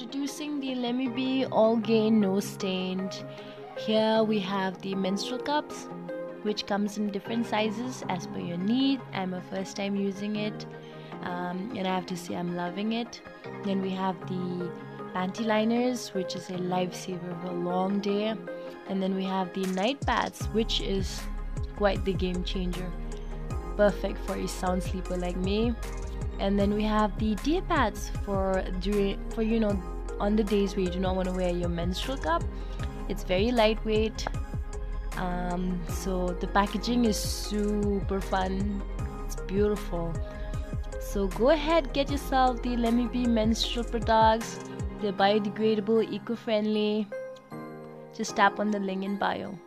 Introducing the Lemme Be All Gain No Stain. Here we have the menstrual cups, which comes in different sizes as per your need. I'm a first time using it, and I have to say I'm loving it. Then we have the panty liners, which is a lifesaver for a long day. And then we have the night pads, which is quite the game changer. Perfect for a sound sleeper like me. And then we have the day pads on the days where you do not want to wear your menstrual cup. It's very lightweight, so the packaging is super fun. It's beautiful. So go ahead, get yourself the Lemme Be menstrual products. They're biodegradable, eco-friendly. Just tap on the link in bio.